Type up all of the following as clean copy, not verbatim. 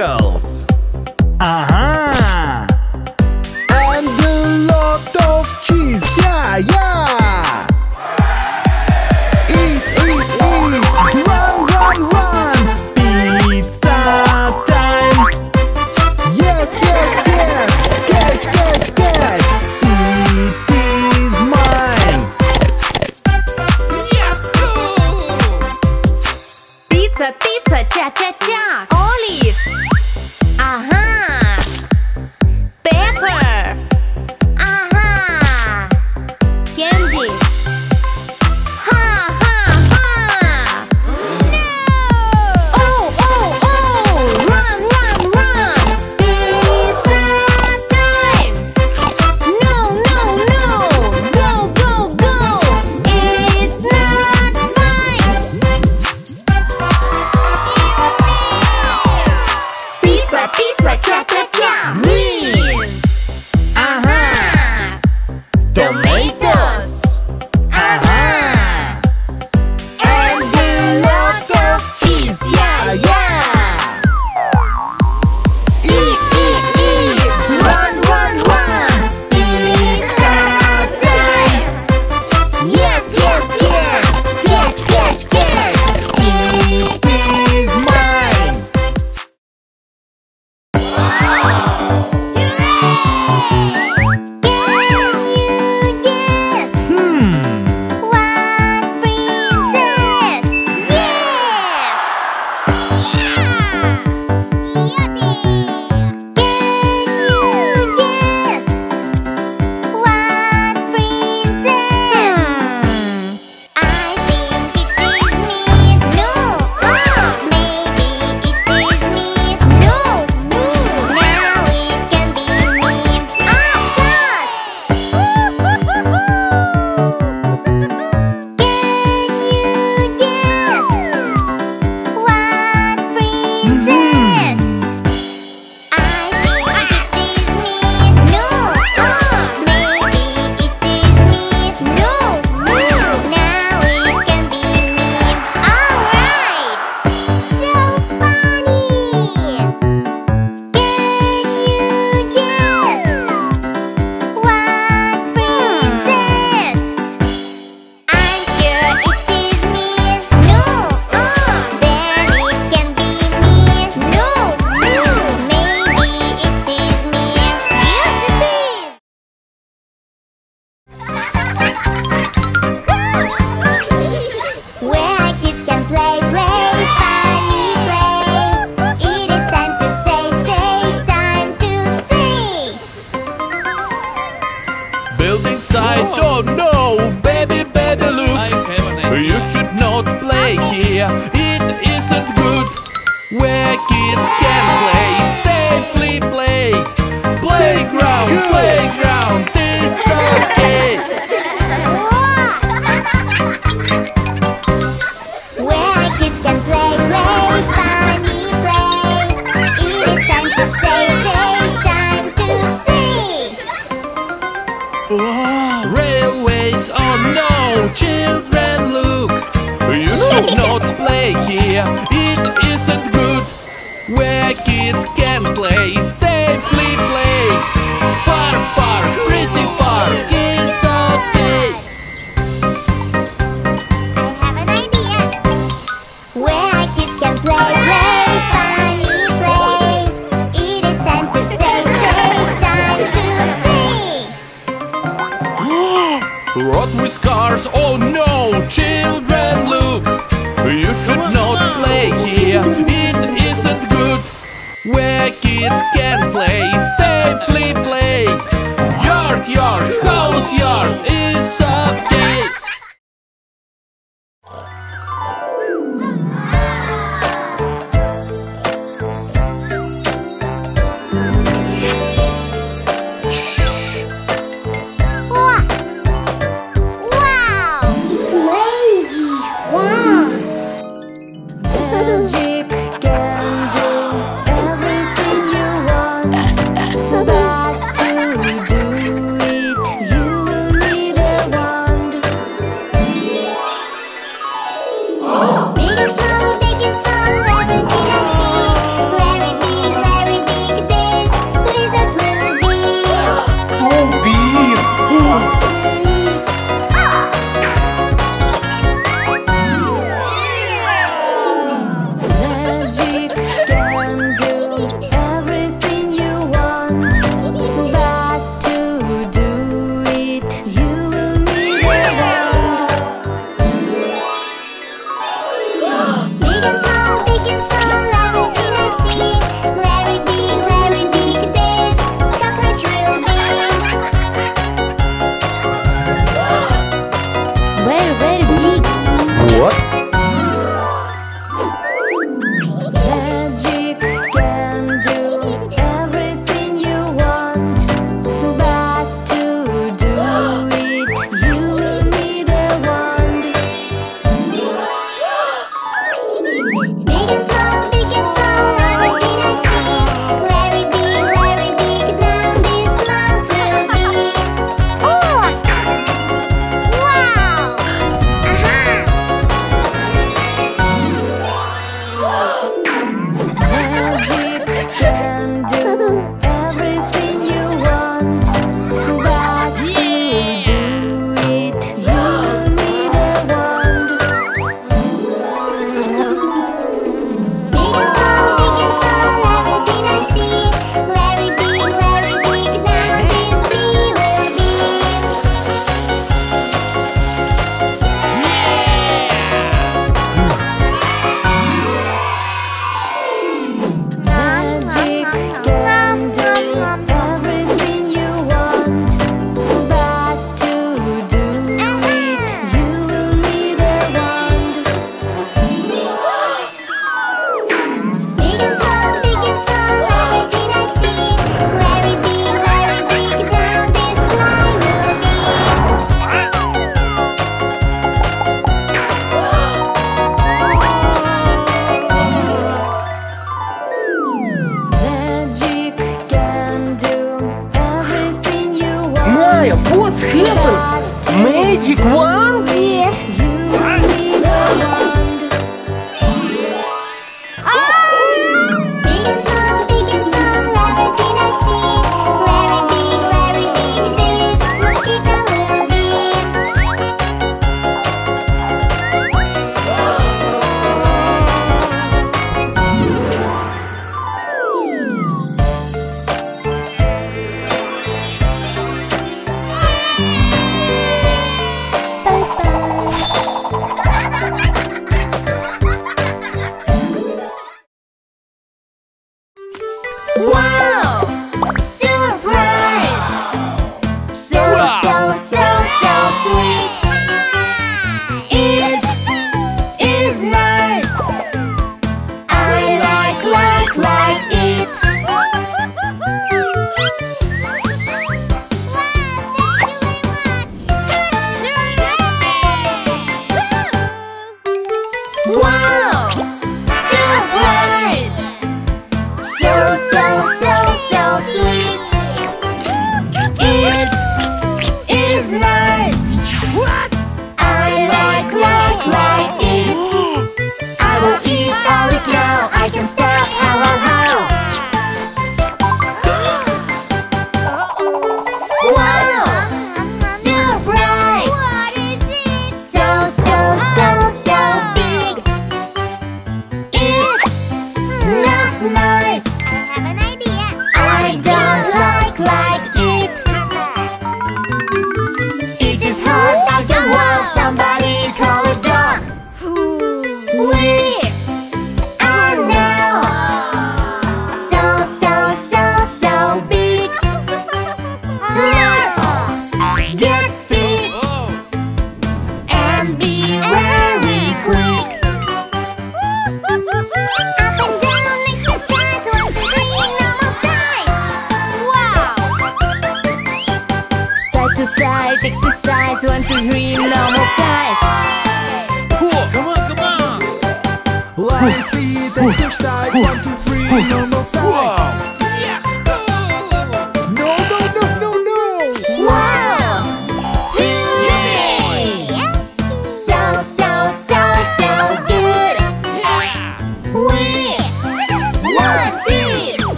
circles. Aha! And a lot of cheese, yeah, yeah! Eat, eat, eat! Run, run, run! Pizza time! Yes, yes, yes! Catch, catch, catch! It is mine! Yahoo! Pizza, pizza, cha, cha, cha! Olives!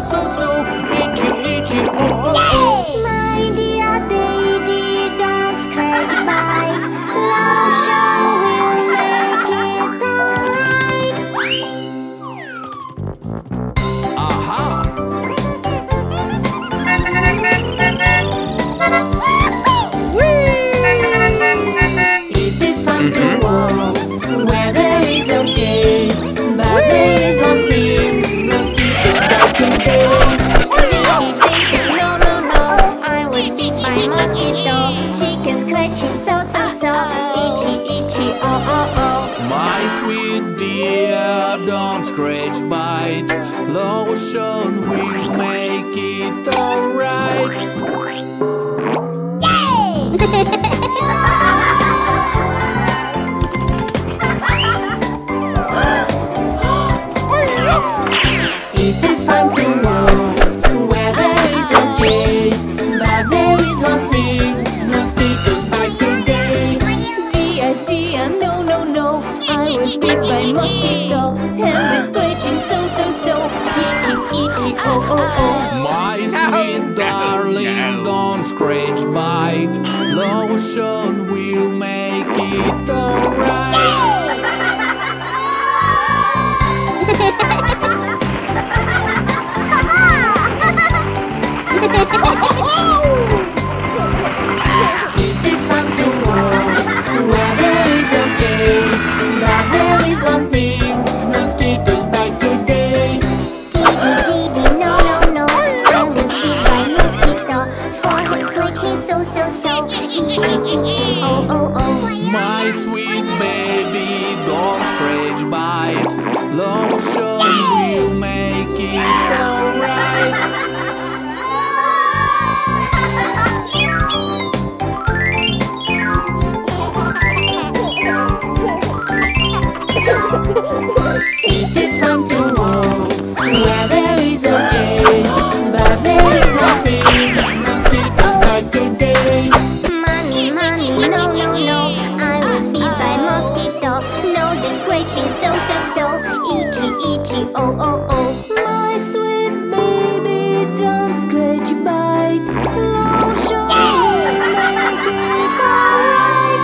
so itchy, oh, oh. My dear baby, don't scratch my lotion will make it alright. Aha! It is fun to walk, weather is okay, but there is one thing, mosquitoes back today. Baby, baby, no, I was bit by a mosquito. Cheek is scratching so, itchy, oh. My sweet dear, don't scratch, bite. Lotion will make it alright. Yay! It is fun to know weather is okay, but there is one thing, mosquitoes bite today. Dear, no, I was bit by a mosquito, and it's scratching so, itchy, oh. My sweet darling, don't scratch, bite. Lotion will make it alright. It is fun to walk, weather is okay, but there is one thing, mosquitoes bite today. No, I was bit by mosquito, forehead scratching so, itchy, oh. My sweet baby, don't scratch, bite, lotion will make it alright. It is fun to walk, weather is okay, but there is one thing, mosquitoes bite today. Mommy, no, I was bit by mosquito, nose is scratching so, itchy, oh. My sweet baby, don't scratch, bite, lotion will make it alright.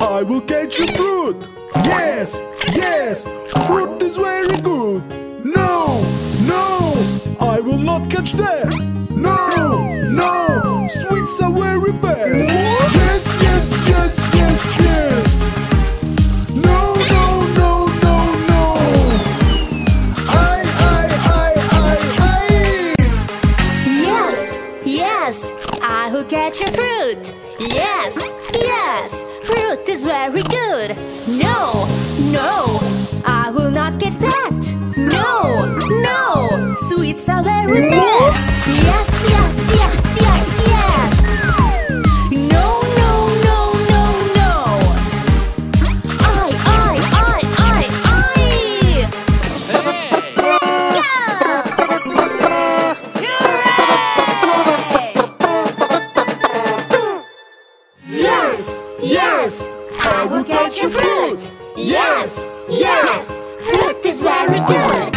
I will catch you fruit. Yes, yes, fruit is very good. No, no, I will not catch that. No, no, sweets are very bad. Yes, yes, yes, yes, yes. No, no, no, no, no. I. Yes, yes, I will catch a fruit. Yes, yes, fruit is very good. No, no, I will not catch that. No, no, sweets are very bad. Yes, yes, yes, yes, yes. No, no, no, no, no. I. Hooray! Yes, yes, I will catch a fruit. Yes, yes, fruit is very good.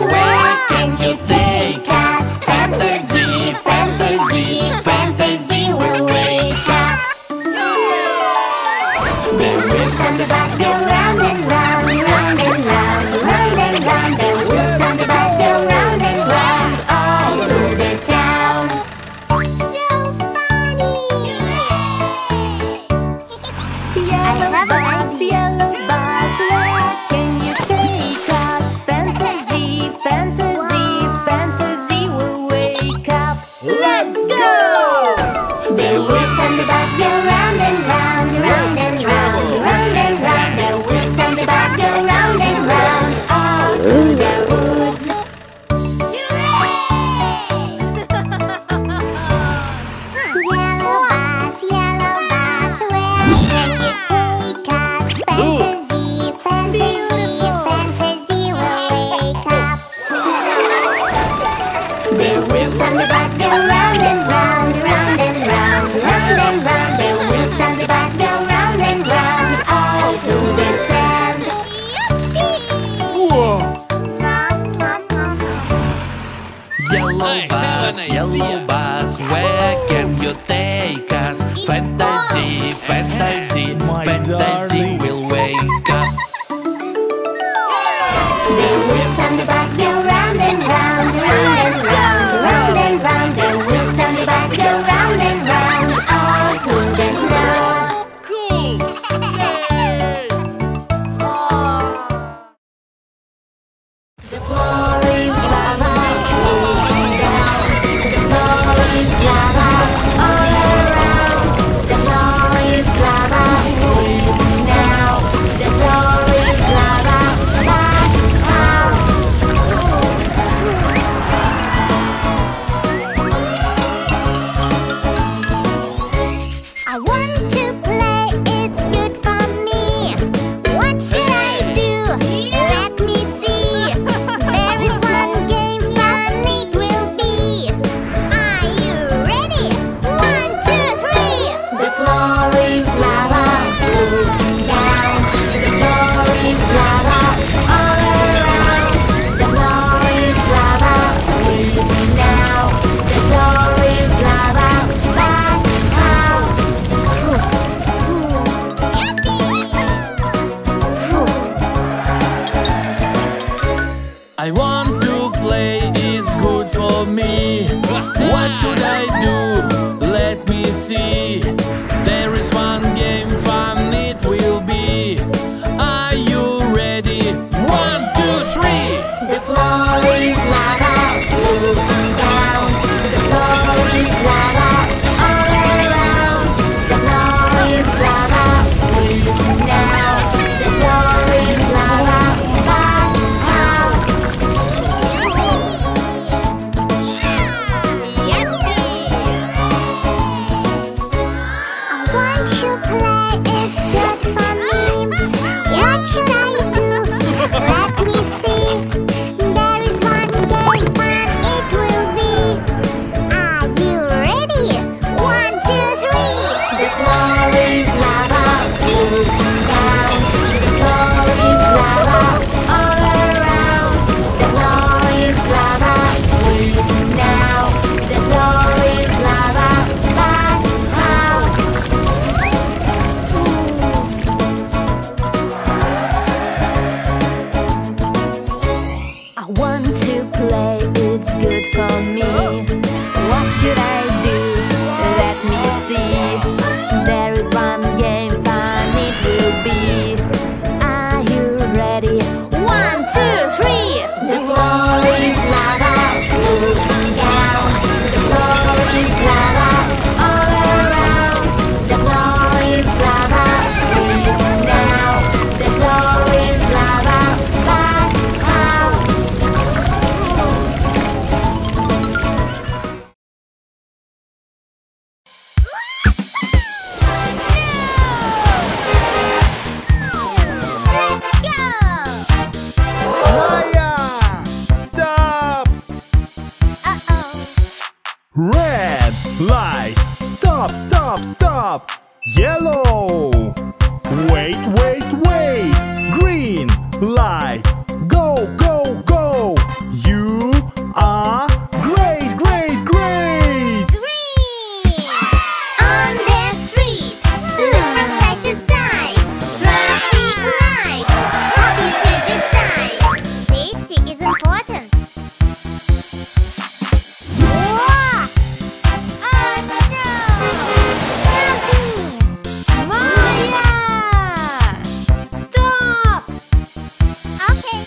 Yellow bus, where can you take us? Fantasy, fantasy, fantasy will wake up. The wheels on the bus go round and round, round and round, round and round. The wheels on the bus go round and round, all through the town. So funny! Yellow bus, where can you take us? Fantasy, fantasy, fantasy will wake up. Let's go! The wheels on the bus go round and round, round and round, round and round. The wheels on the bus go round and round, all through the woods. Yellow bus, where can you take us? Fantasy, fantasy, fantasy will wake up. The wheels on the bus go round and round, round and round, round and round. The wheels on the bus go round and round, all through the sand. Yellow bus, yellow bus, where can you take us? Fantasy, fantasy, fantasy will wake up. The wheels on the bus go round and round, round and round, round and round. The wheels on the bus go round and round, all through the snow. The floor is lava, leaking down. The floor is lava, all around. The floor is lava, leaking down. The floor is lava, fast out. I want to play, it's good for me. What should I do? Let me see. There is one game fun it will be. Are you ready? 1, 2, 3. The floor is lava, leaking down. The floor is lava, all around. The floor is lava, leaking down. The floor is lava, back out. I want to play, it's good for me. What should I do? Let me see. There is one game fun it will be. Are you ready? 1, 2, 3. The floor is lava, leaking down. The floor is lava, all around. The floor is lava, leaking down. The floor is lava, back out. Yuppie! play, it's good for me. What should I do? Let me see. There is one game, fun it will be. Are you ready? 1, 2, 3! The floor is lava, looking down. The floor is lava, all around. The floor is lava, leaving now. The floor is lava, but how? Let's go! Maya! Stop! Red light, stop, stop, stop. Yellow, wait, wait, wait. Green light, go, go, go. You are great, great, great. On the street, look from side to side. Traffic lights, happy to decide. Safety is important. Whoa! Oh no! Help me! Maya! Stop! Okay.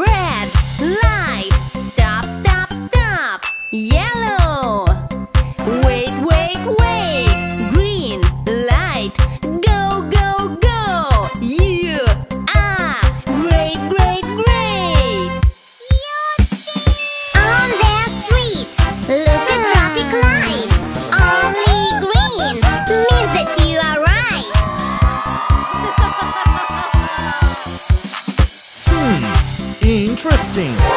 Red light, stop, stop, stop. Yellow, wait, wait, wait. Green light, go, go, go. You are great, great, great. On the street, look at traffic lights. Only green means that you are right. Interesting. Red light,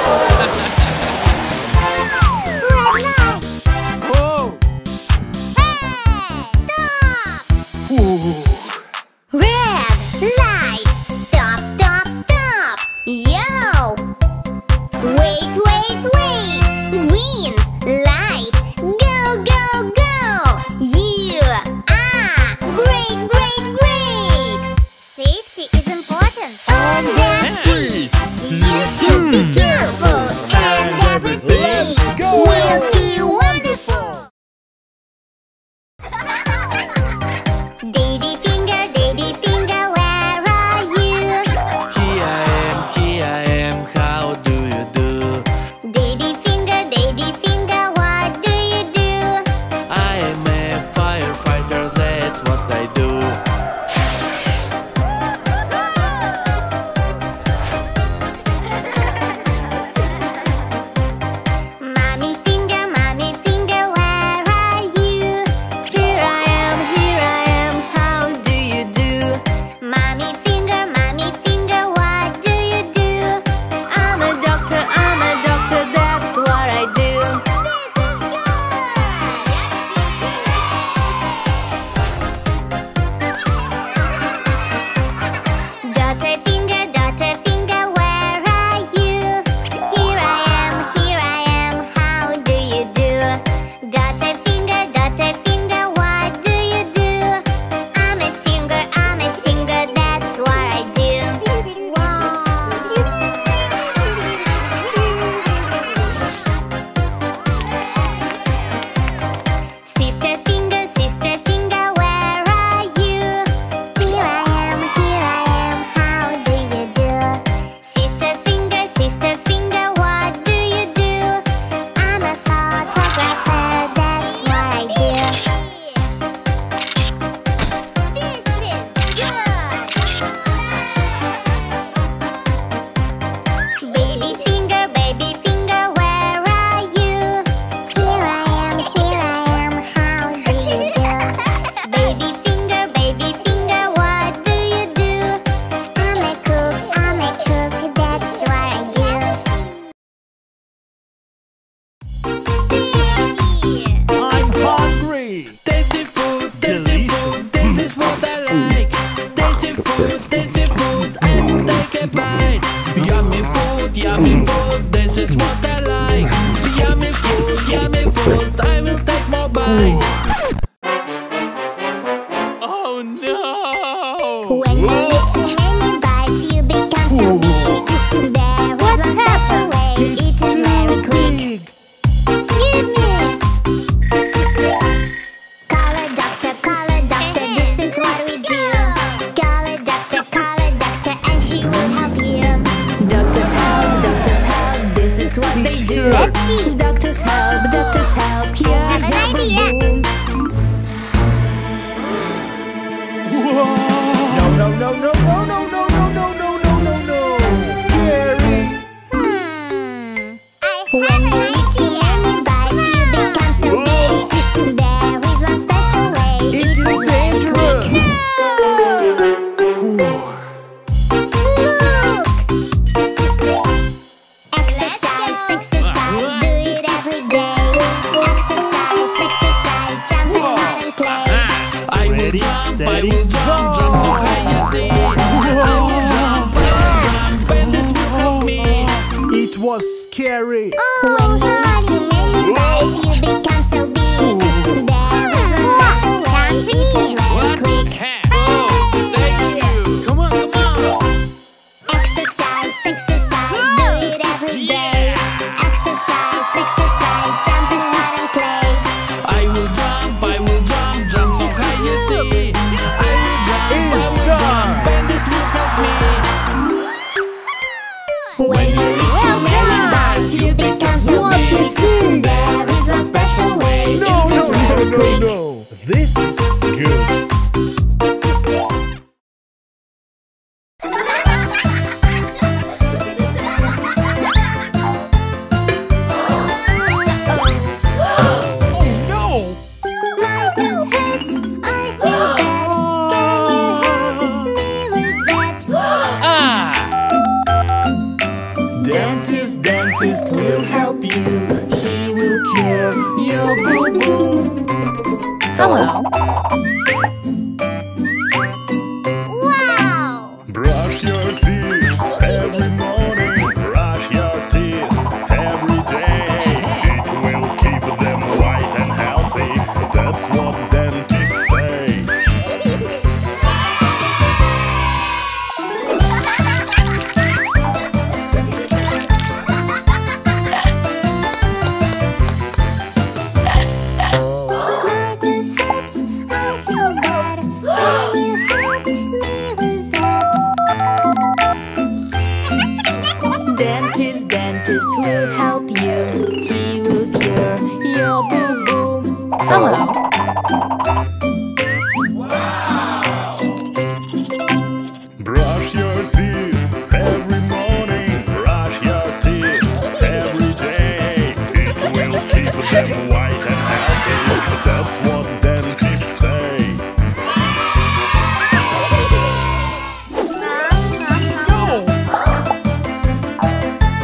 Whoa. hey, stop! Red light, stop, stop, stop. Yellow, wait, wait, wait. Green light, go, go, go. You are great, great, great. Safety is important. On the street, you should be careful, and everything Let's go. will be wonderful. Daddy finger, where are you? Here I am, how do you do? Daddy finger, what do you do? I am a firefighter, that's what I do. Mommy finger, where are you? Here I am, how do you do? Mommy finger, what do you do? I'm a doctor, that's what I do. Daughter finger, where are you? Here I am, how do you do? Daughter finger, what do you do? I'm a singer, that's what I do. Sister finger, where are you? Here I am, how do you do? Sister finger, what do you do? I'm a photographer, that's what I do. This is good! Baby finger, where are you? Here I am, how do you do? Baby finger, what do you do? I'm a cook, that's what I do. I'm hungry. Tasty food, tasty food, this is what I like. Tasty food, I will take a bite. Yummy food, this is what I like. Yummy food, I will take more bites. Oh no! When you eat too many bites, you become so big. There was one special way. It's they do. Doctors help, here I have a boom. Whoa. No, no, no, no, no, no, no, no, no, no, no, no, no. Scary. I have an idea. I will jump, jump so high you see. I will jump and it will help me. It was scary. When you watch a million guys, you become so big. There is one special way to run quick. Oh, thank you. Come on, come on. Exercise, exercise, do it every day. Exercise, exercise, jump and run and play. I will jump, jump so high you see. When you reach a million bites, you become so big. There is one special way. No, no, no, no, no. This is good. Dentist will help you. He will cure your boo-boo. Hello. Wow! Brush your teeth every morning. Brush your teeth every day. It will keep them white and healthy. That's what dentists say. Dentist will help you. He will cure your boo-boo. Hello.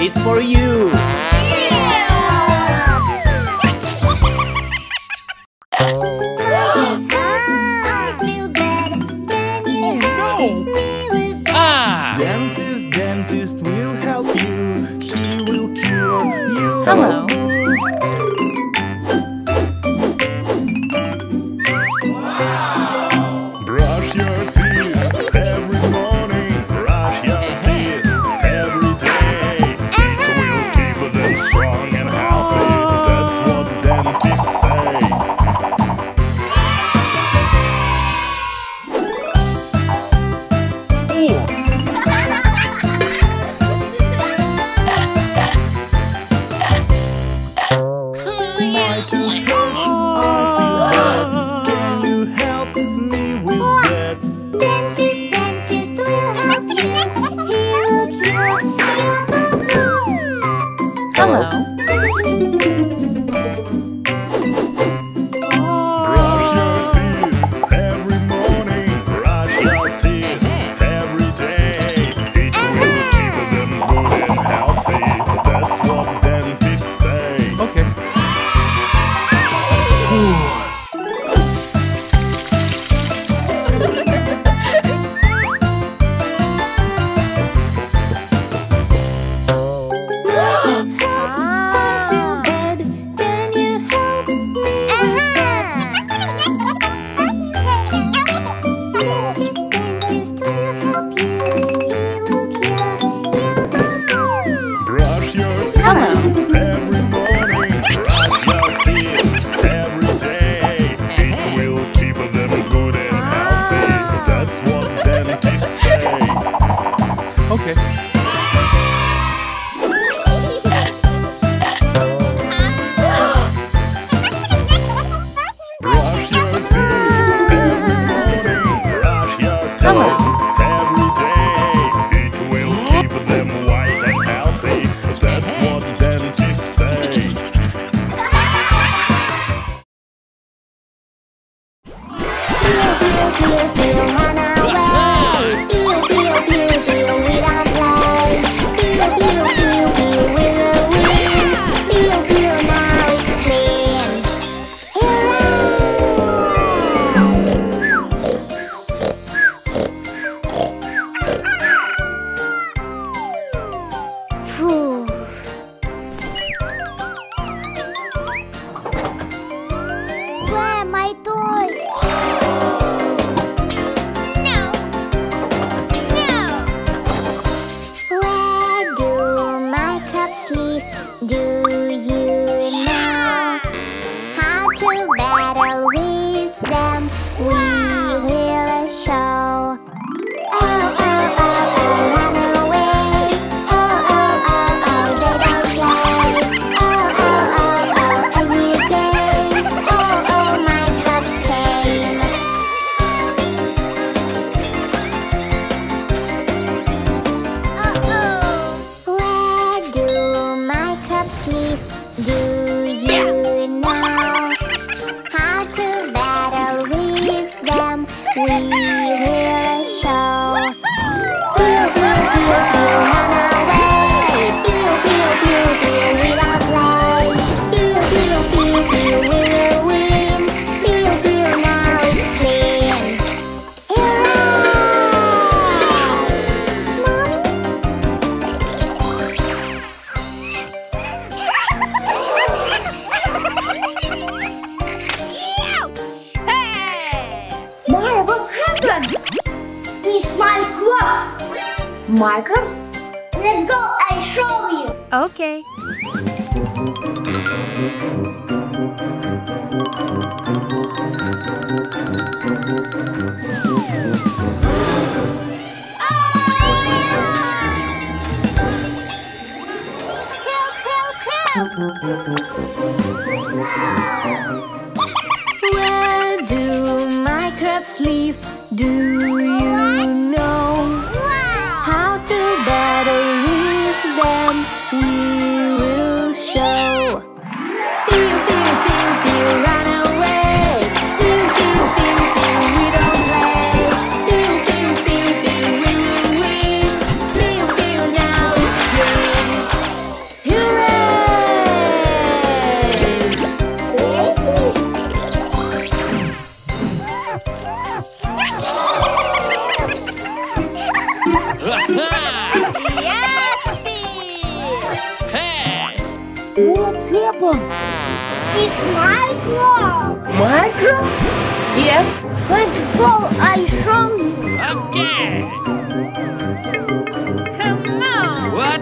It's for you! I feel better. Can you help me with that? Dentist, dentist will help you. He will cure you. Hello. Okay. Microbes? Let's go, I'll show you. Okay. Help, help, help! Where do microbes live? Do you know? Better with them, we will show. Pew, pew, pew, pew, run away. Pew, pew, pew, pew, we don't play. Pew, pew, pew, pew, we will win. Pew, pew, now it's green. Hooray! What's happened? It's microbes. Microbes? Yes. Let's go, I'll show you. Okay. Come on. What?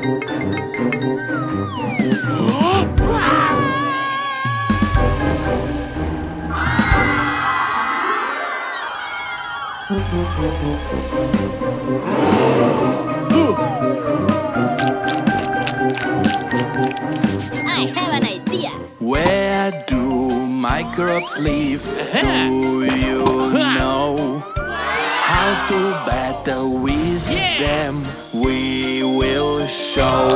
I have an idea. Where do microbes live? Do you know how to battle with them? We will show.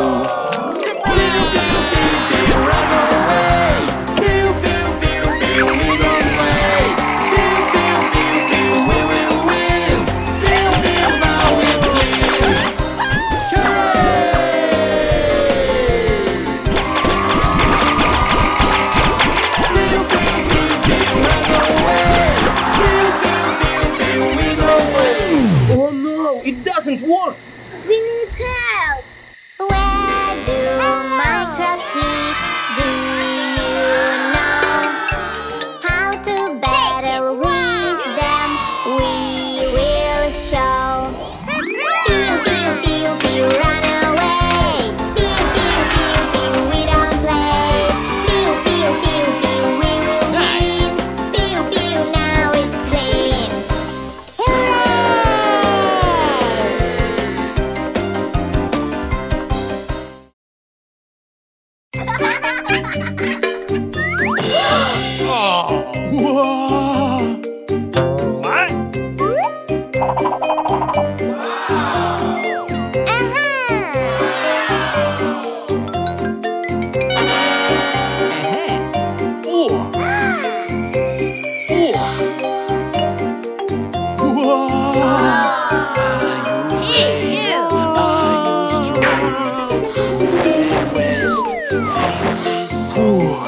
Ooh.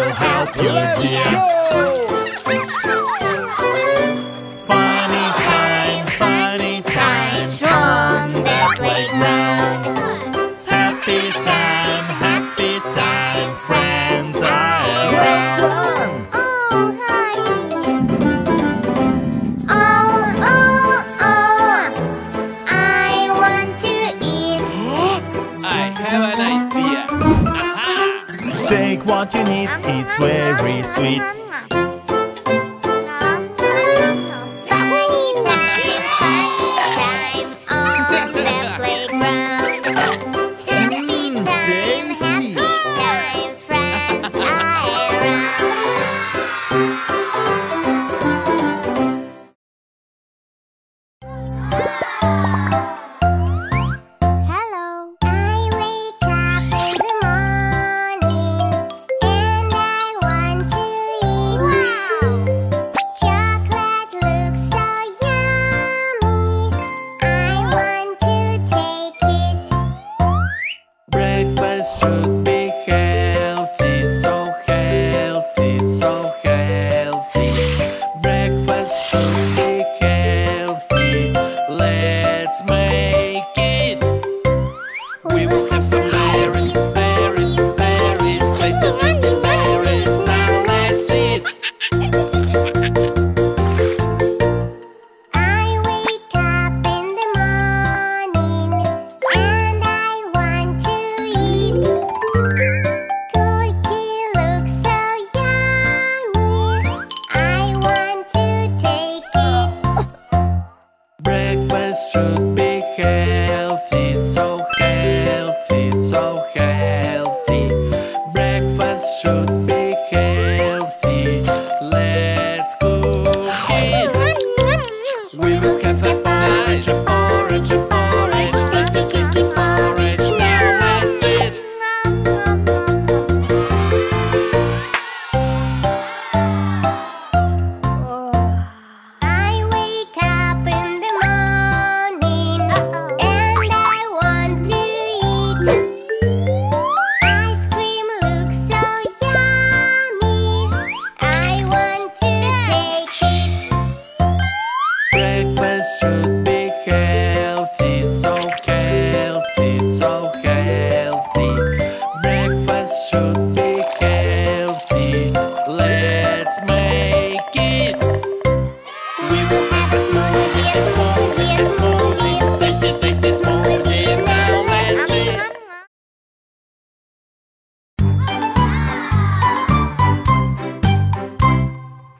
will help you, dear. Funny time, on the playground. Happy time, friends are around. Take what you need, it's very sweet. Funny time on the playground. Happy time, friends are around.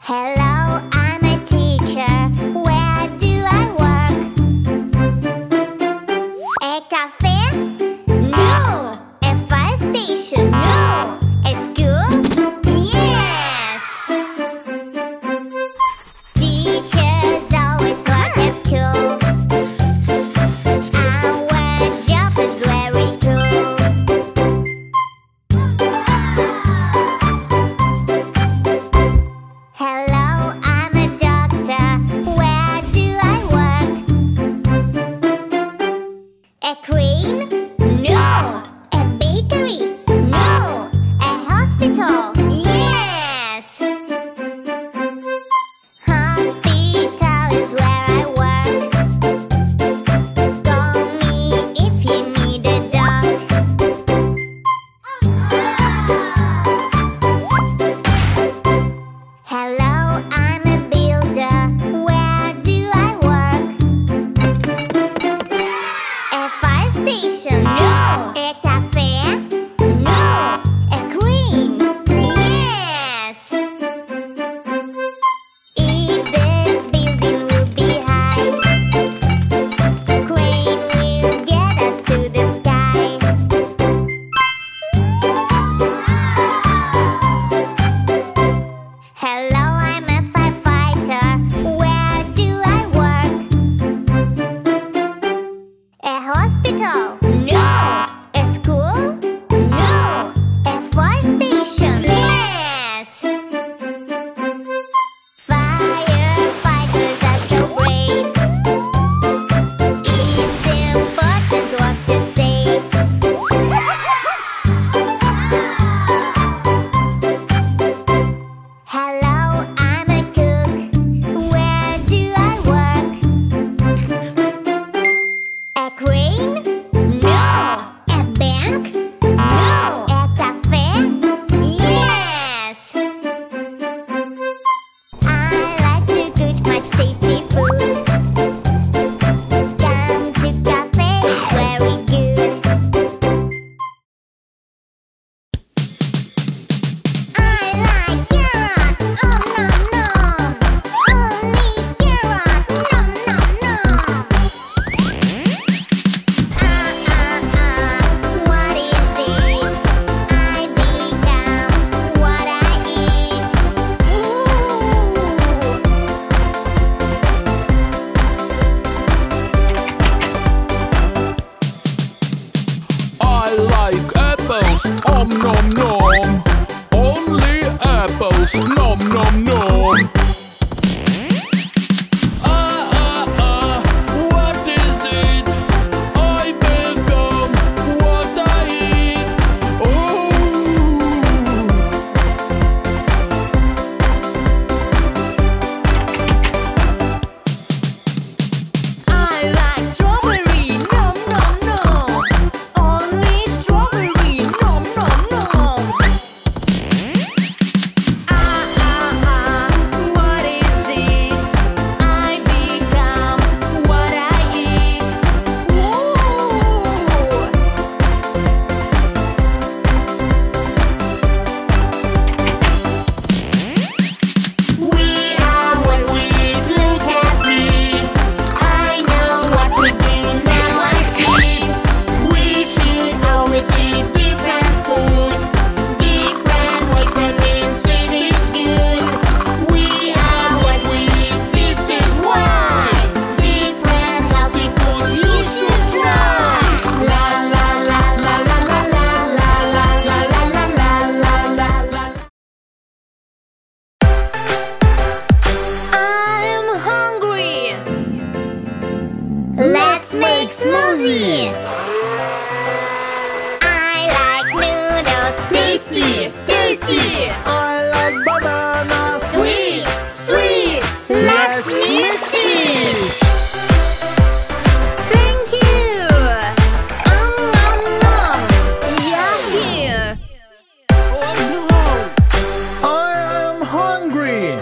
Hello, I'm a teacher. Where do I work? Let's make smoothie! I like noodles. Tasty! Tasty! I like banana. Sweet! Sweet! Let's mix it! Thank you! Nom nom! Yucky! Oh no! I am hungry!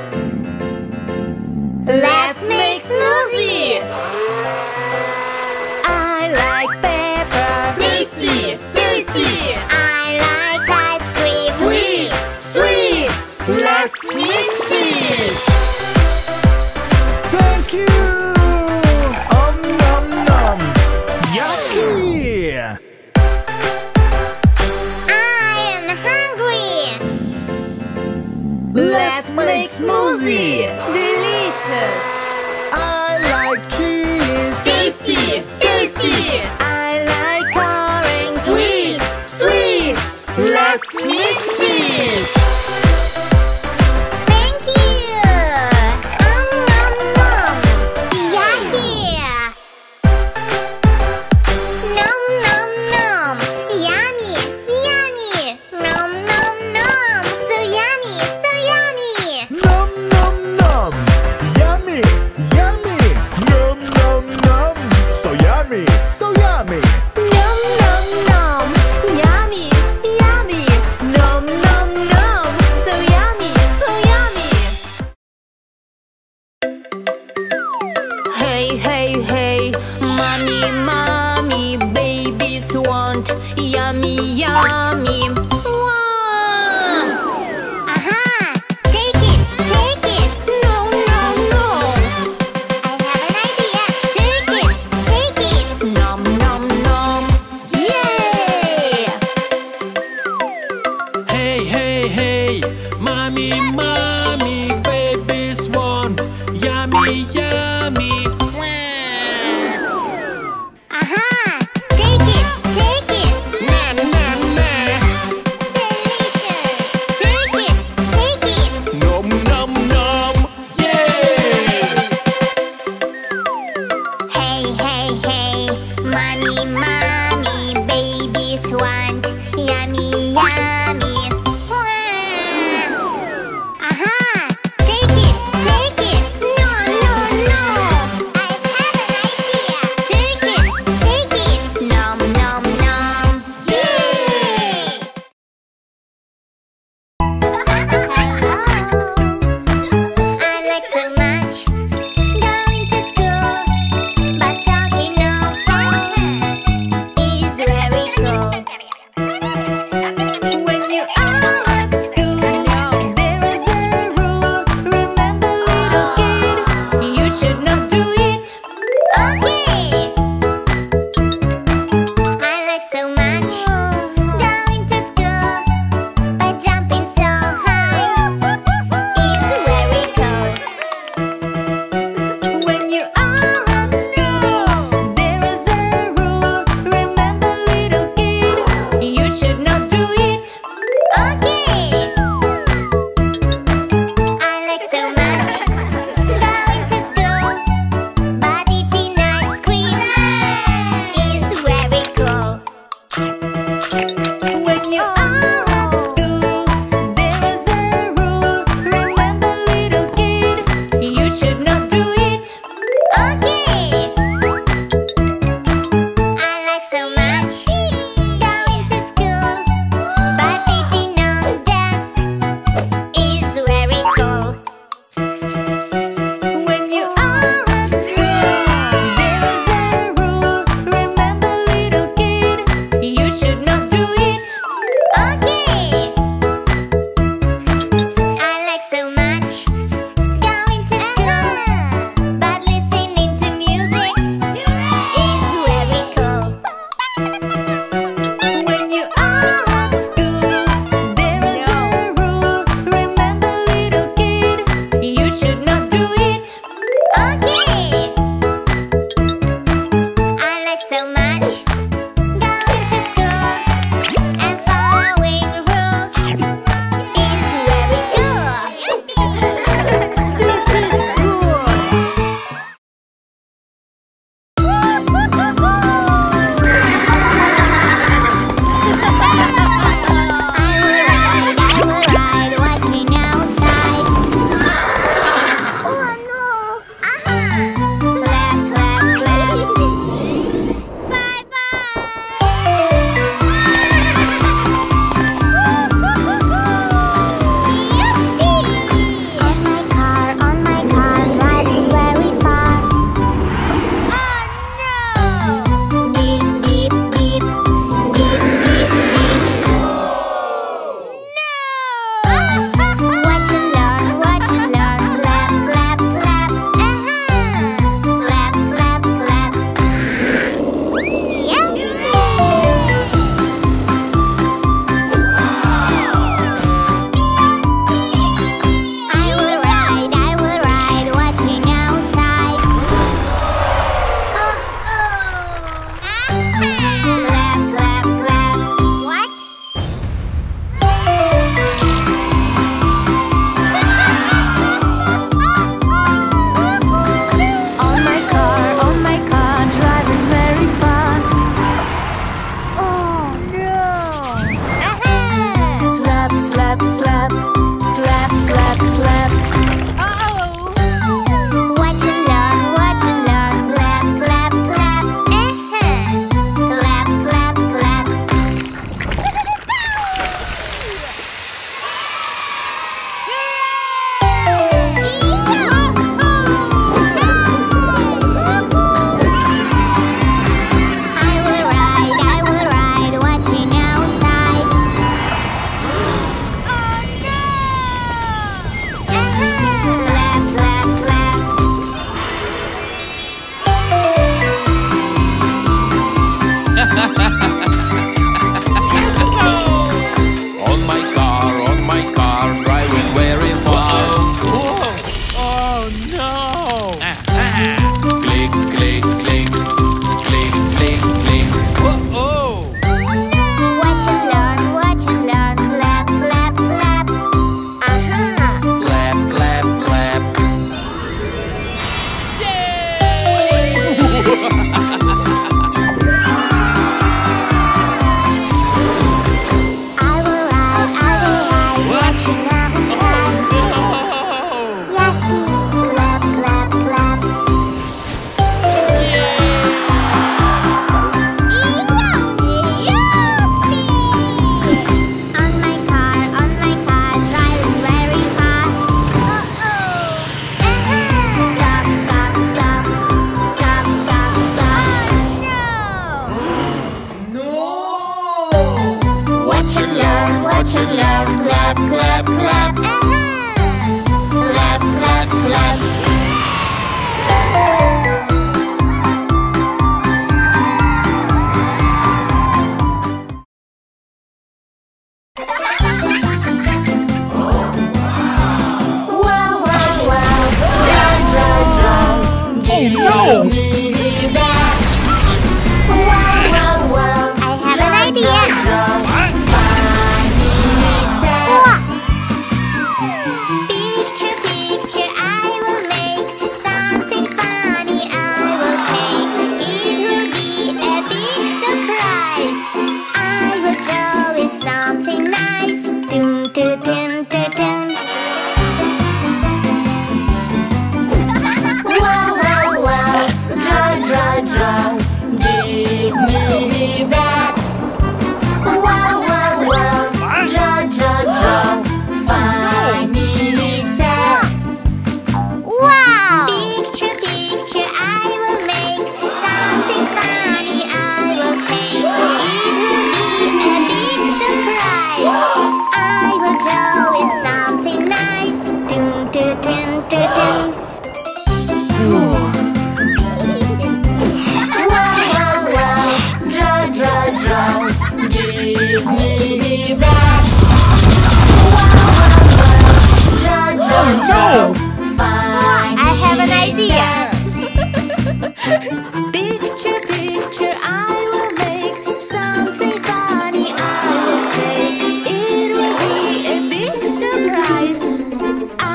Let's make smoothie! Let's mix it! Thank you! Nom nom! Yucky! I am hungry! Let's make smoothie! Delicious! I like cheese! Tasty! Tasty! I like orange! Sweet! Sweet! Let's mix it! I have an idea. Picture, picture, I will make something funny. I will take it will be a big surprise. I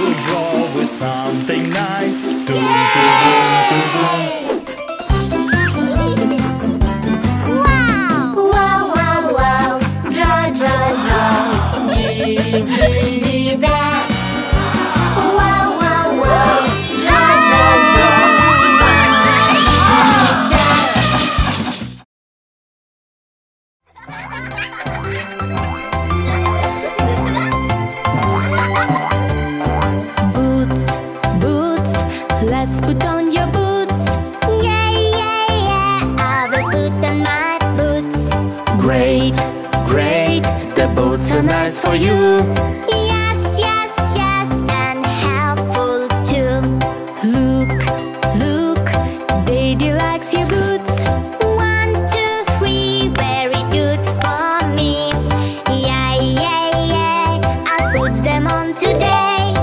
will draw with something nice. Dun, dun, dun, dun, dun. Wow! Wow! Wow! Wow! Draw! Draw! Draw! Give me back. For you. Yes, yes, yes, and helpful too. Look, look, daddy likes your boots. 1, 2, 3, very good for me. Yeah, yeah, yeah, I'll put them on today.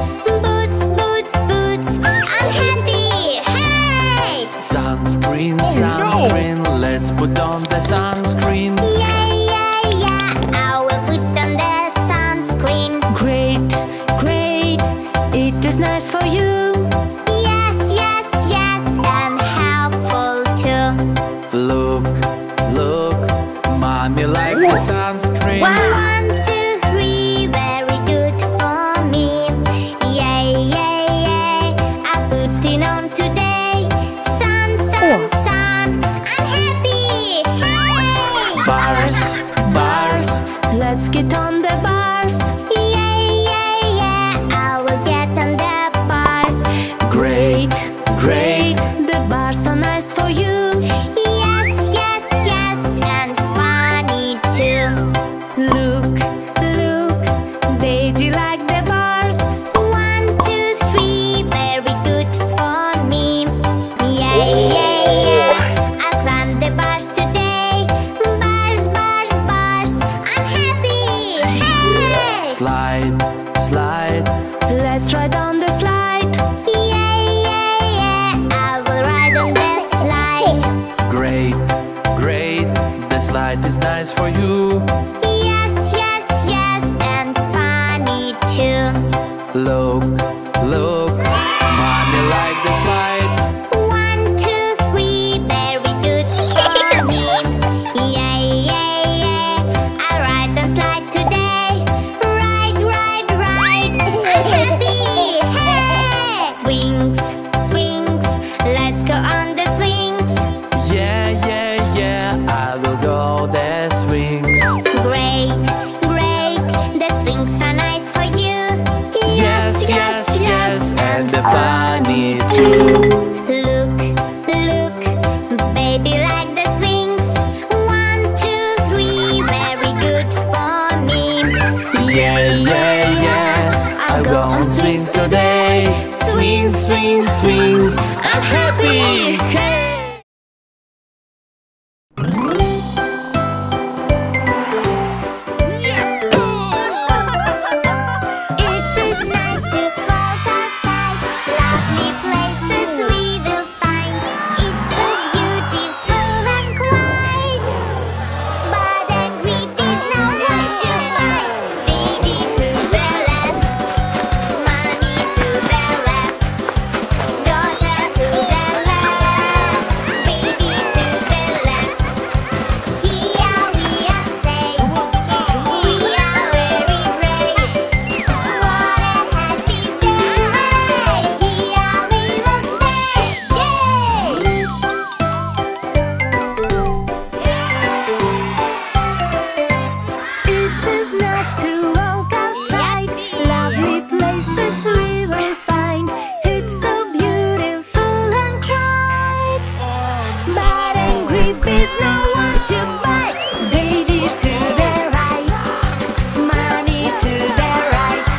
Boots, boots, boots, I'm happy, hey! Sunscreen, sunscreen, oh, no. Let's put on the sunscreen. Yeah, yeah, yeah, I will put on the sunscreen. Great, great, it is nice for you. Yes, yes, yes, and helpful too. Look, look, mommy likes the sunscreen. Wow. 1, 2, 3, very good for me. Yeah, yeah, yeah, I put it on today. Sun, sun, oh, sun, I'm happy, hey! Bars, bars, let's get on. places we will find. It's so beautiful and kind, but angry bees no one to bite. Baby to the right, mommy to the right,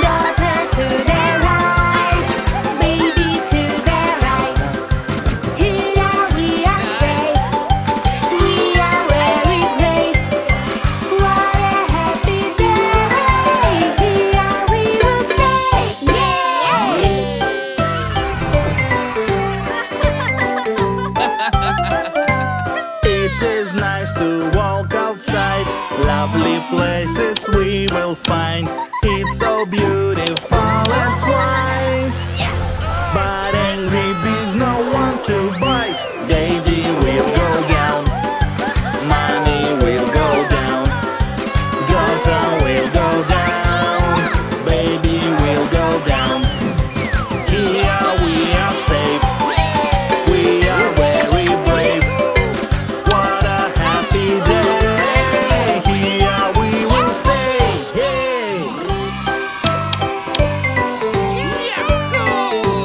daughter to the right, baby to the right. Here we are safe, we are very brave. What a happy day, here we will stay. It is nice to walk outside, lovely places we will find. It's so beautiful and quiet, but angry bees no one to bite. Daisy will go down, mommy will go down, daughter will go down, baby will go down. Here we are safe, we are very brave. What a happy day, here we will stay. Yay!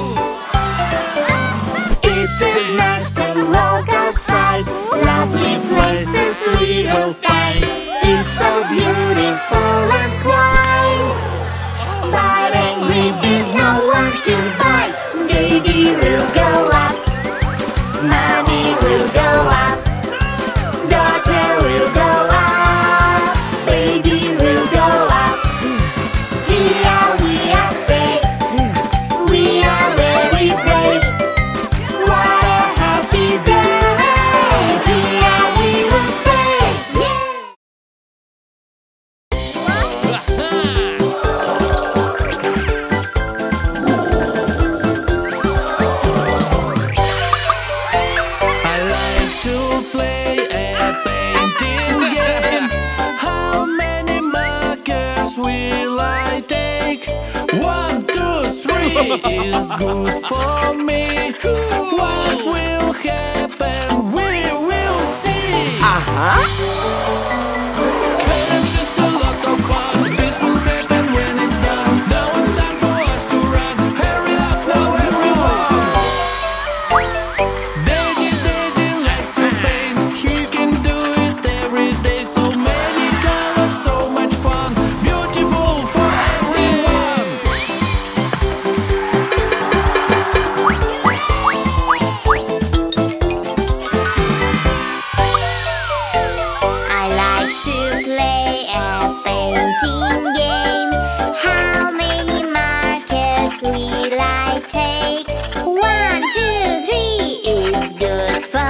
It is nice to walk outside, lovely places we will find. It's so beautiful and quiet, but angry bees no one to bite. Daddy will go up, mommy will go up, daughter will go up, baby will go up. Here we are safe, we are very brave. What a happy day, here we will stay. I like to play a painting game. How many markers will I take? 1, 2, 3 is good for me. What will happen? We will see. Challenge is a lot of fun. This will happen when it's done. Now it's time for us to run. Hurry up now, everyone. Daddy likes to paint. He can do it every day. So many colors, so much fun. Beautiful for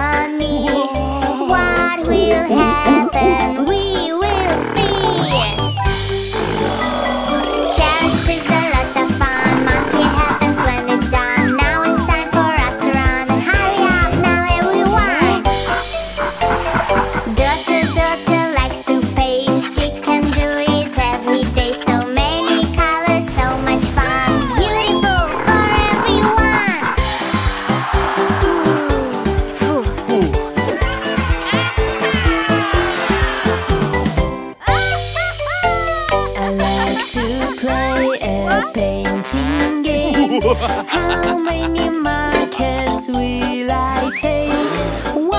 everyone. I like to play a painting game. How many markers will I take? 1, 2, 3 is good for me. What will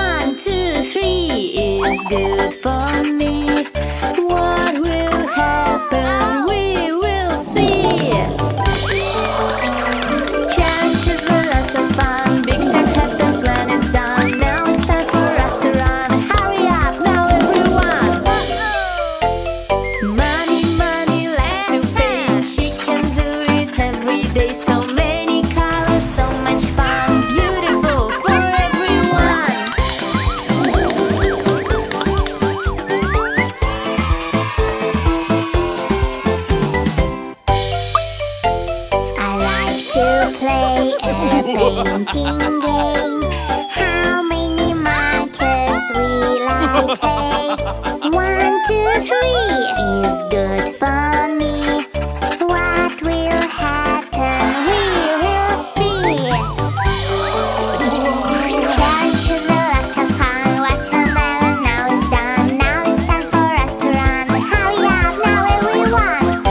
happen? We will see. Challenge is a lot of fun. Monkey happens when it's done. Now it's time for us to run. Hurry up now, everyone. Daughter likes to paint. She can do it every day. So many colors, so much fun. Beautiful for everyone. I like to play a painting game. How many markers will I take? 1, 2, 3 is good for me. What will happen? We will see. Challenge is a lot of fun. Big shot happens when it's done. Now it's time for us to run. Hurry up now, everyone. Money likes to paint. She can do it every day. So many colors, so much fun. Beautiful for everyone. I like to play a painting game. How many markers will I take? 1, 2, 3 is good for me. What will happen? We will see. Challenge is a lot of fun. Watermelon now is done. Now it's time for us to run. Hurry up now, everyone.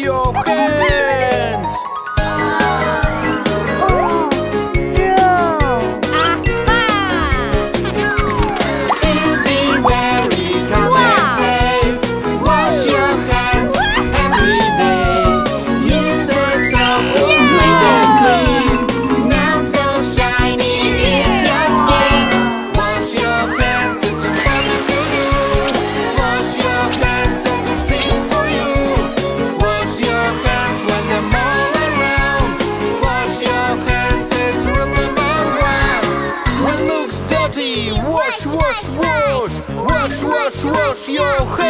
your hands. Wash your hands. Look!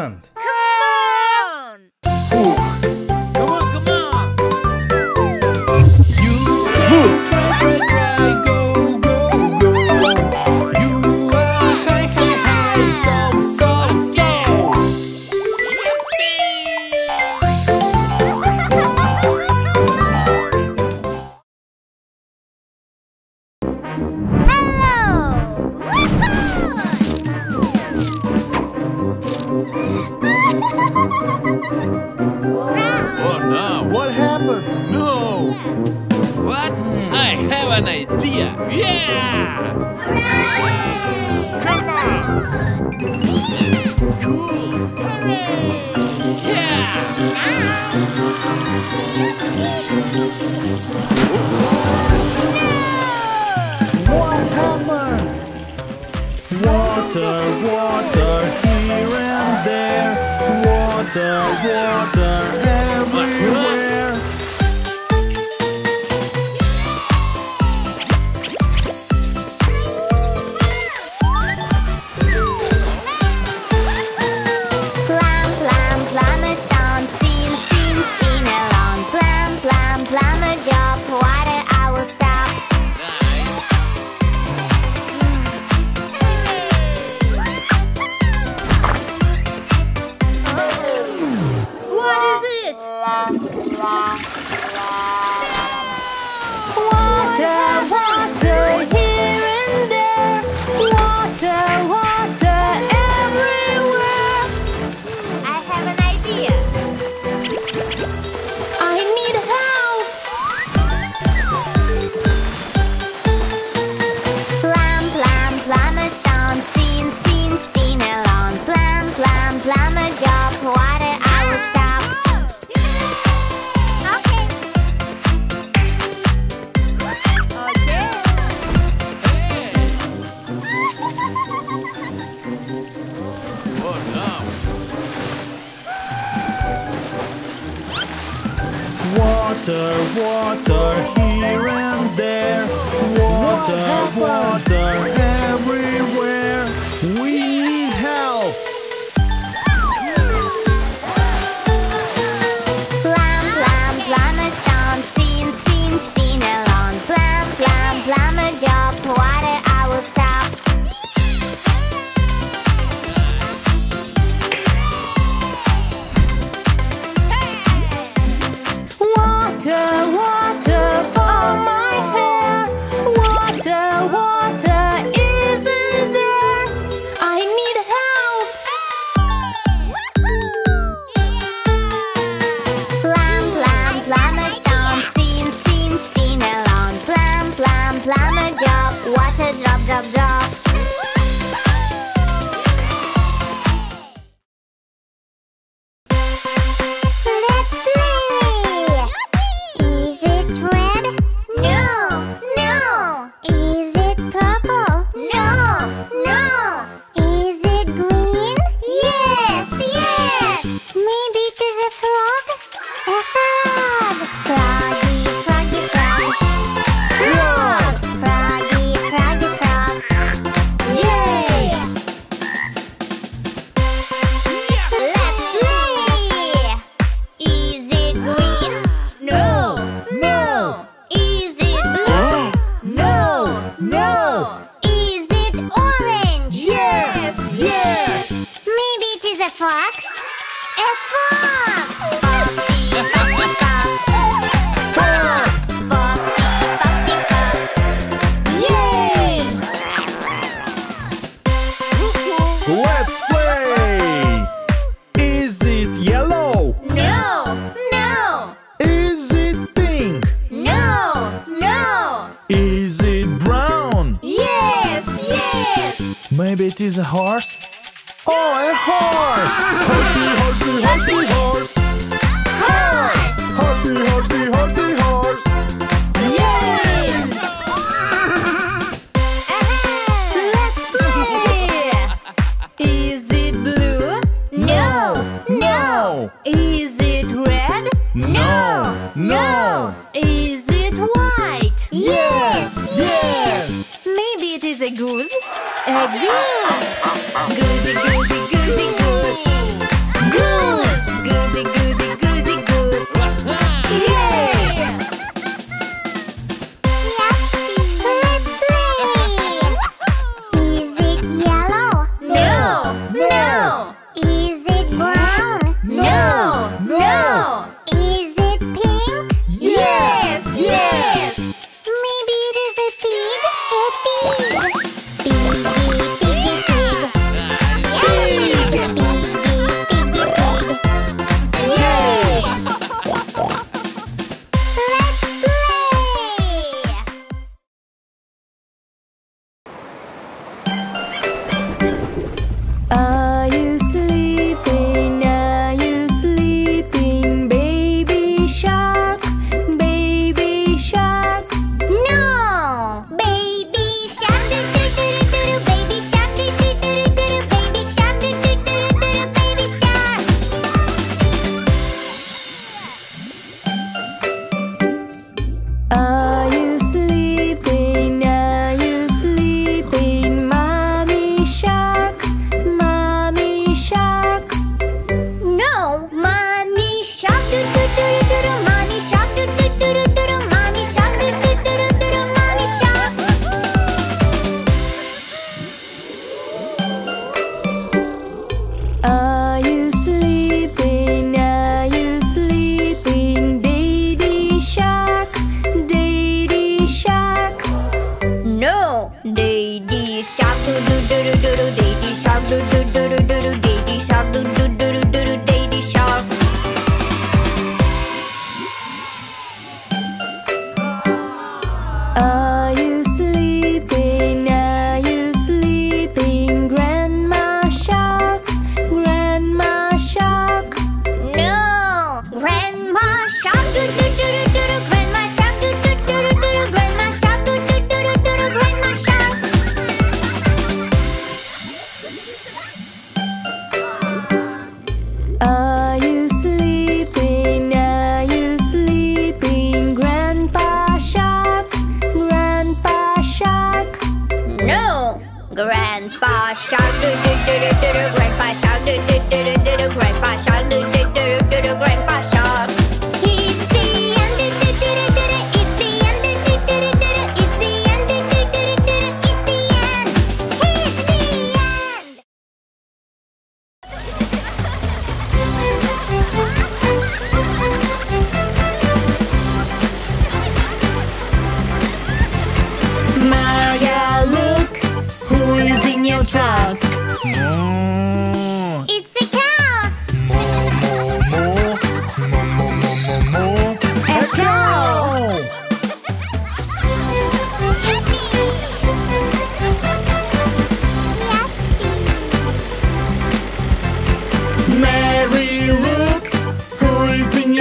happened? Goosey, goosey, goosey, goose.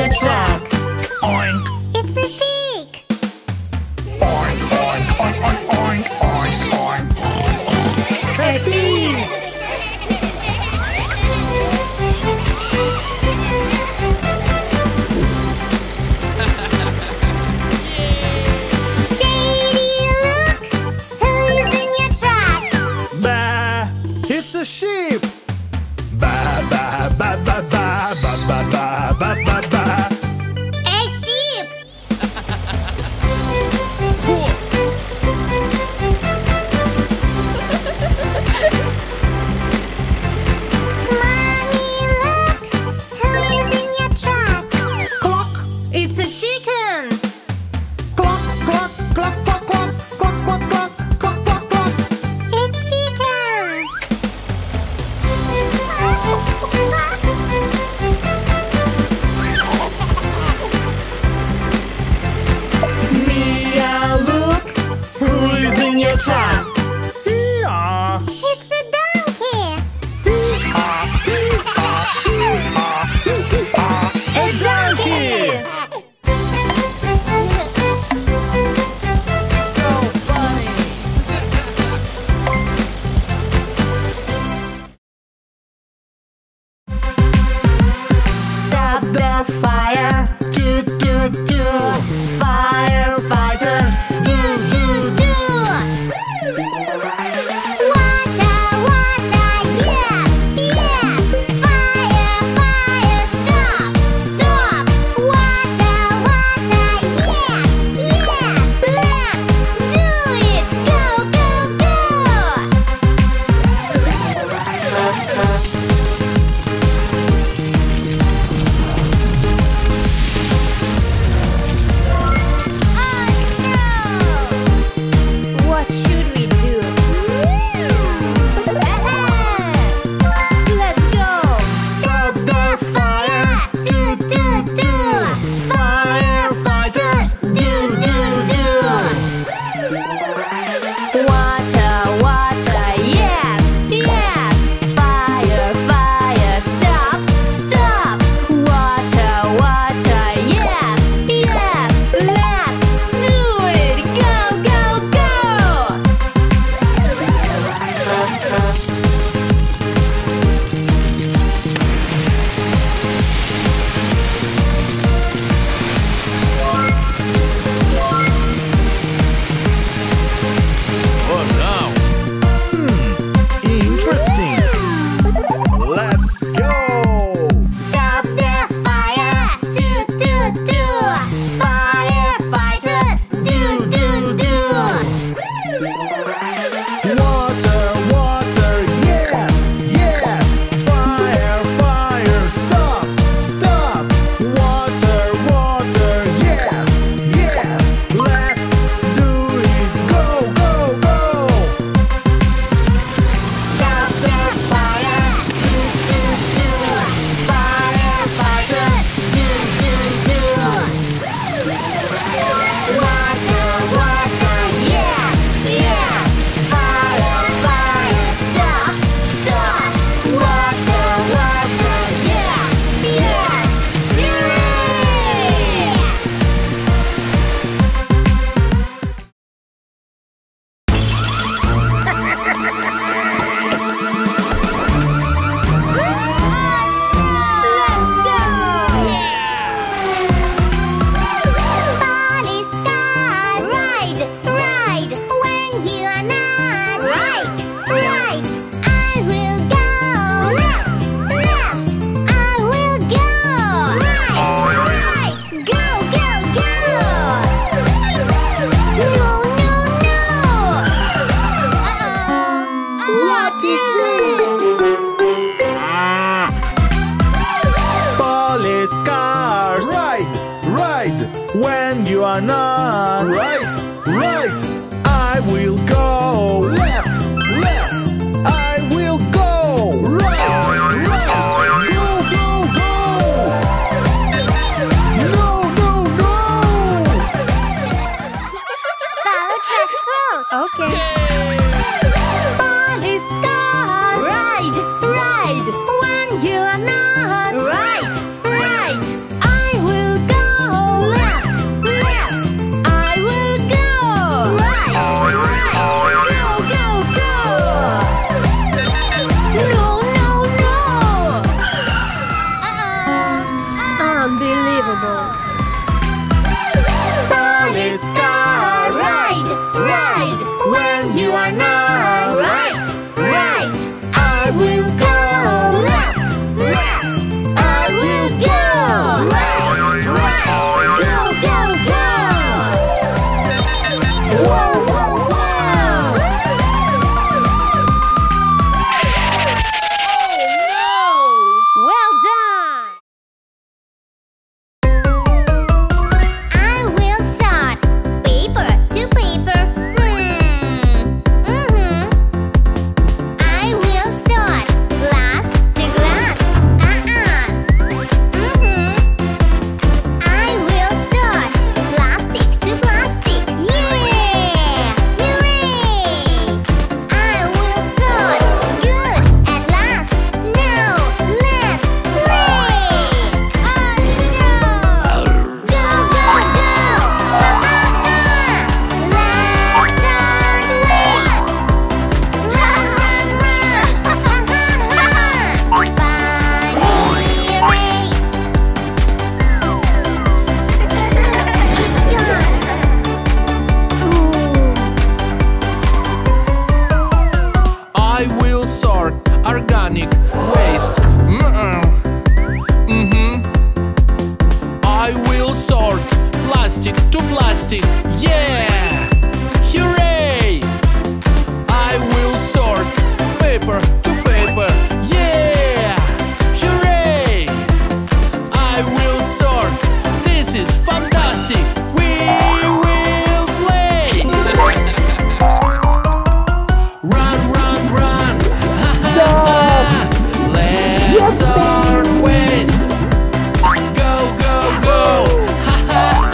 the truck. Oink. It's a pig. Oink, oink, oink, oink, oink, oink, oink. A pig. Daddy, look! Who's in your truck? Bah! It's a sheep. Bah, bah, bah, bah, bah, bah, bah, bah, bah, bah. A sheep. Mommy, look! Who's in your truck? Clock. It's a chicken. Clock, clock, clock, clock, clock, clock, clock, clock, clock, clock, clock. A chicken. Mia, look, who is in your truck? Mia! It's a donkey. A donkey! So funny. Stop the fire, do do do. Firefighters, do do do. Water, water, yes, yes. Fire, fire, stop, stop. Water, water, yes. Let's do it, go, go, go. Oh no! What should we do? Let's go! Stop the fire! Do, do, do! Firefighters! Do, do, do! Water, water, yes, yes! Fire, fire, stop, stop! Water, water, yes! Let's do it! Go, go, go! What now? Interesting. Let's go. Stop the fire! Do, do, do! Firefighters! Do, do, do! Water, water, yes, yes. Fire, fire, stop, stop. Water, water, yes, yes. Let's do it. Go, go, go. Stop the fire! Do, do, do! Firefighters! Do, do, do! Water, water, yes, yes! Fire, fire, stop, stop! Water, water, yes! Hooray! Let's go! Polly Scars! Ride! When you are not right! I will go left! Left! I will go right! Go, go, go! No! What is it? Polly Scars! Ride! When you are not right. I will go left. I will go right. Go. No. Follow track rules. Okay. Polly Scars! Ride! When you are not right! I will unbelievable. Police car, ride, ride. When you are not right, right. I will go left, left. I will go right, right. Go, go, go. Whoa, whoa, whoa. Oh no! Well done. Organic waste. I will sort plastic to plastic. Yeah! Hooray! I will sort paper to paper. Yeah! Hooray! I will sort. This is fantastic. We will play. Run, run, run. Let's sort waste. Go, go, go. Ha ha ha.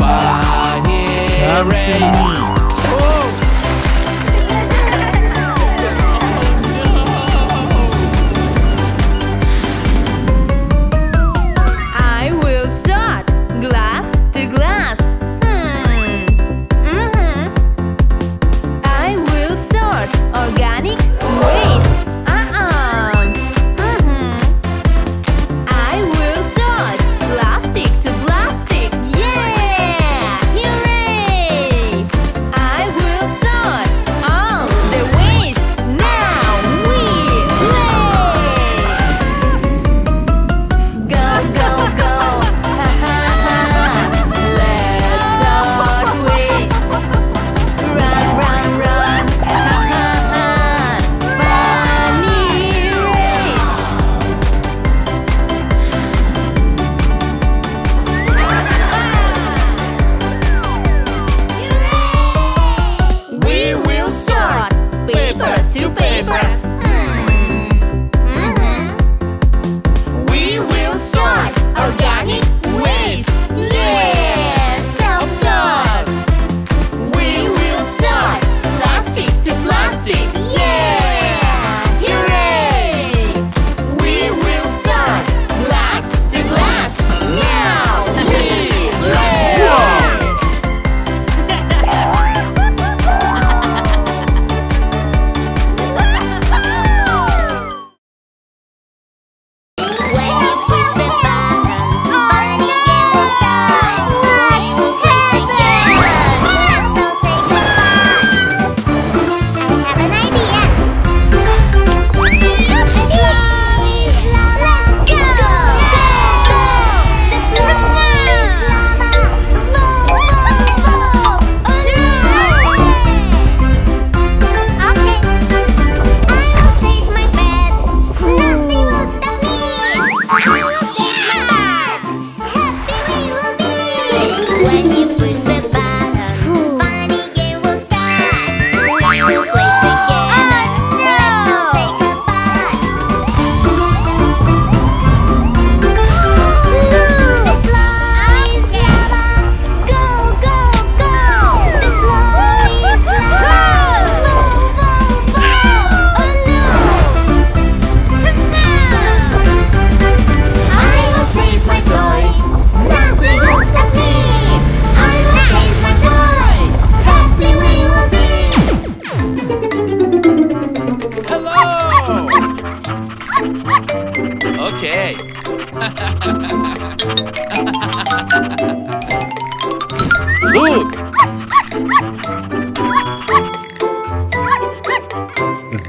Funny race. I will sort glass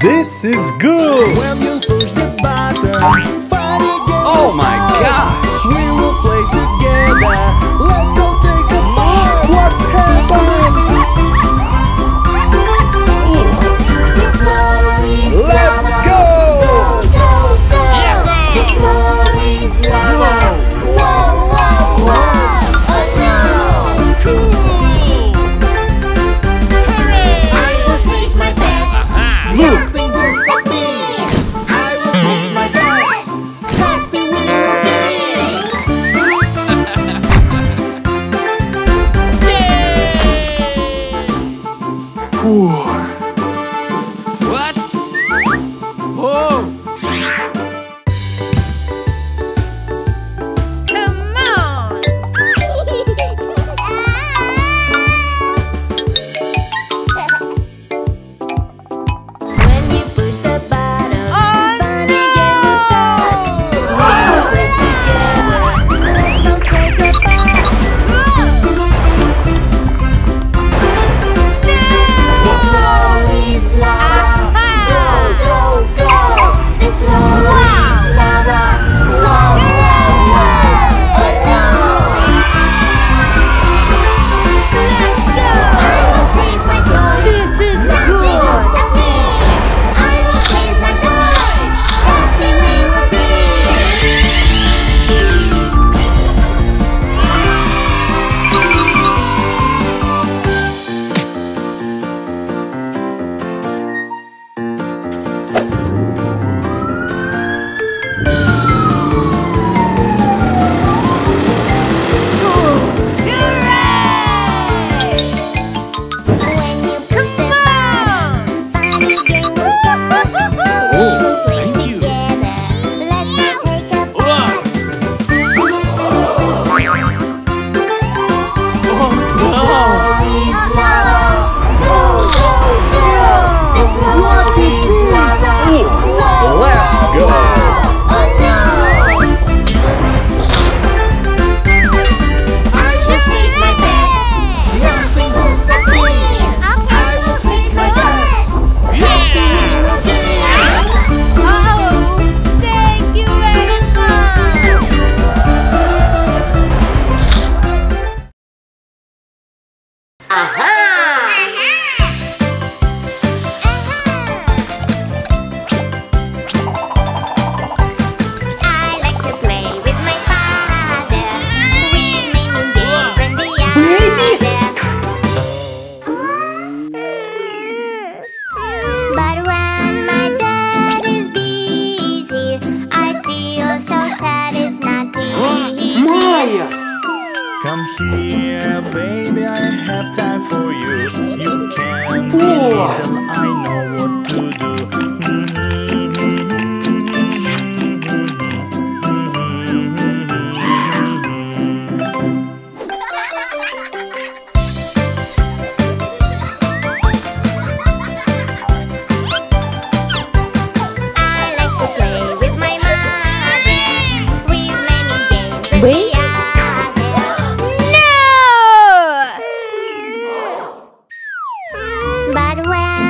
This is good! When you push the button, fight against oh my gosh! We will play together. Let's all take a part. What's happening? Let's go! Go, go, go! Yeah. The floor is lava. Wow, wow, wow! Oh no! Cool! Hooray! I will save my pet. Look! What? Oh! Come on! When you push the button, funny game will start. We'll play together. Let's all take a part. But when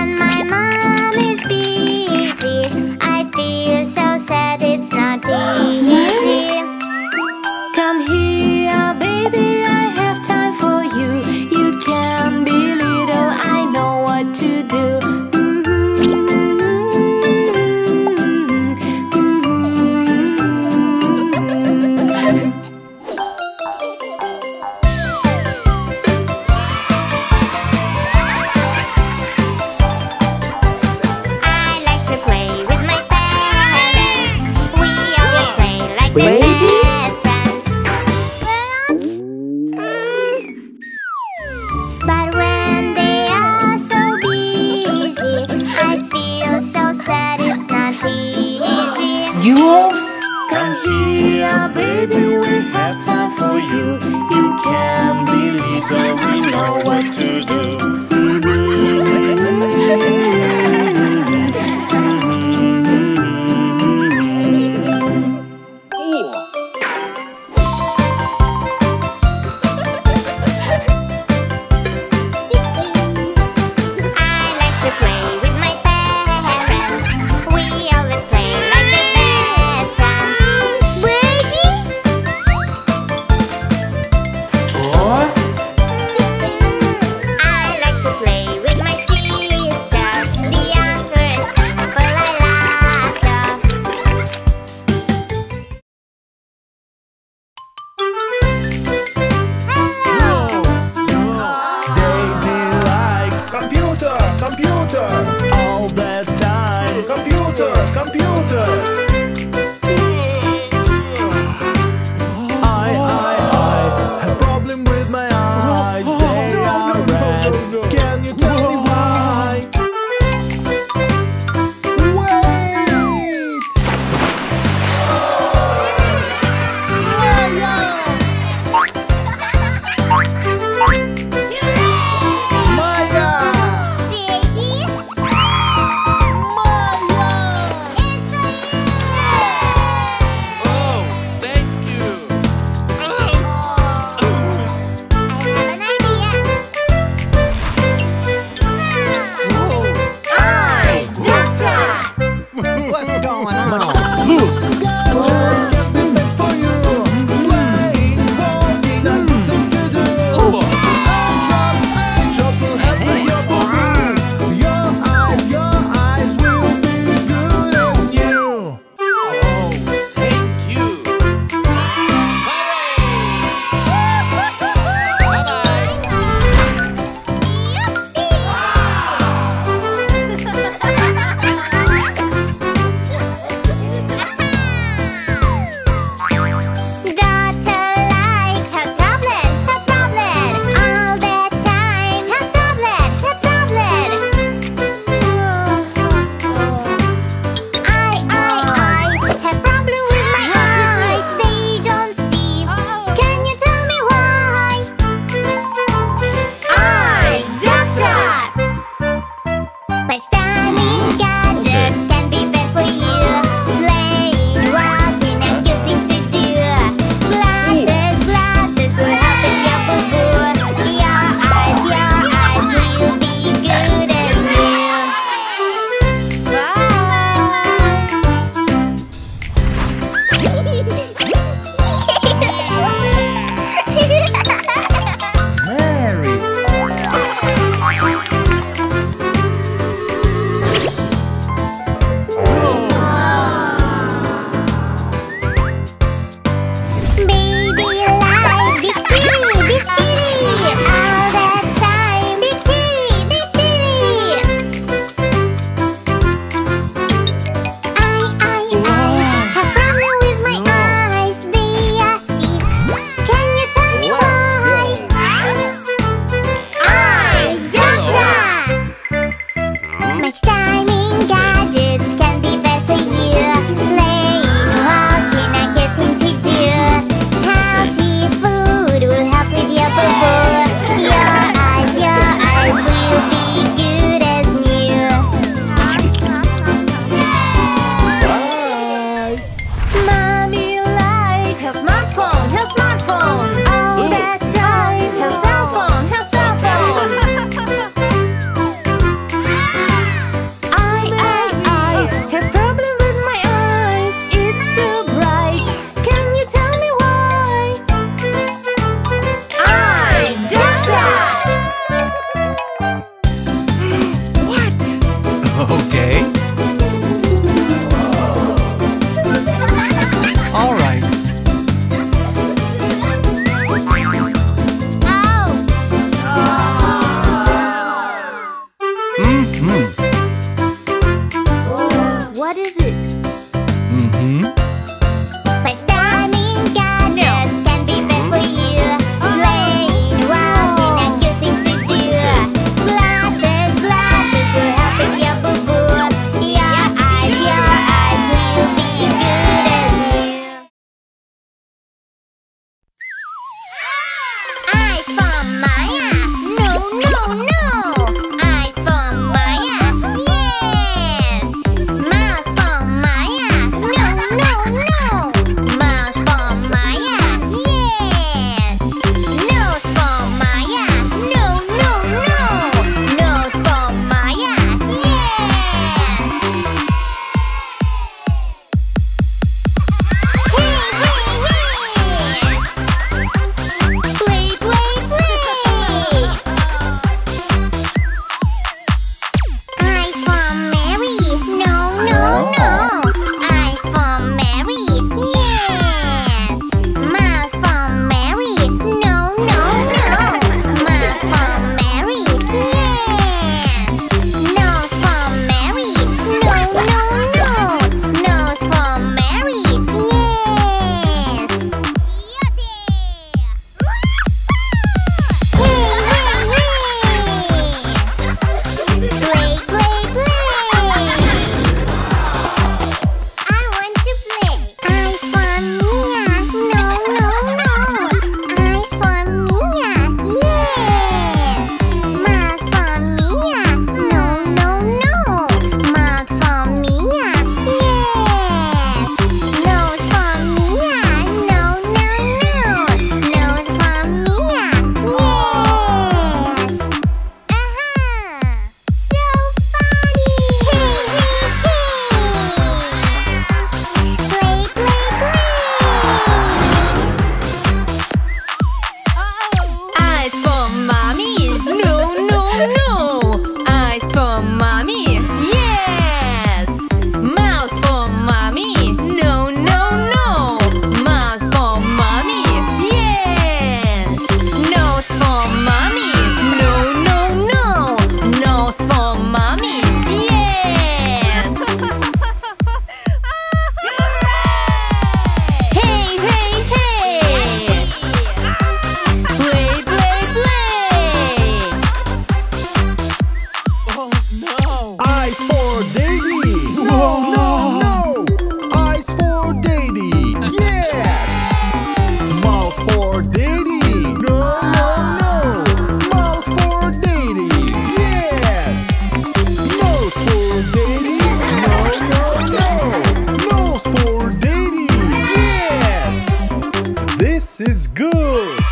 This is good.